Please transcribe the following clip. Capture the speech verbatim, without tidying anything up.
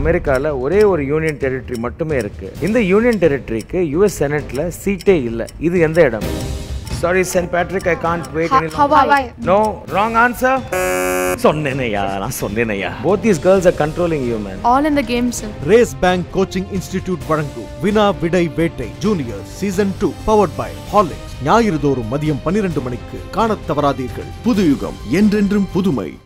அமெரிக்கால ஒரே ஒரு யூனியன் டெரிட்டரி மட்டுமே இருக்கு. இந்த யூனியன் டெரிட்டரிக்கு யுஎஸ் செனட்ல சீட்டே இல்ல. இது எந்த இடம்? Sorry, Saint Patrick, I can't wait ha any longer. Hawaii. No, wrong answer. Sonnene yaar, sonnene yaar. Both these girls are controlling you, man. All in the game, sir. Race Bank Coaching Institute, Varangu. Vina Vidai Vettai Juniors Season two, powered by Horlicks. Nyayiru thorum madiyam twelve manikku kaanath thavaradheergal. Puduyugam endrendrum pudumai.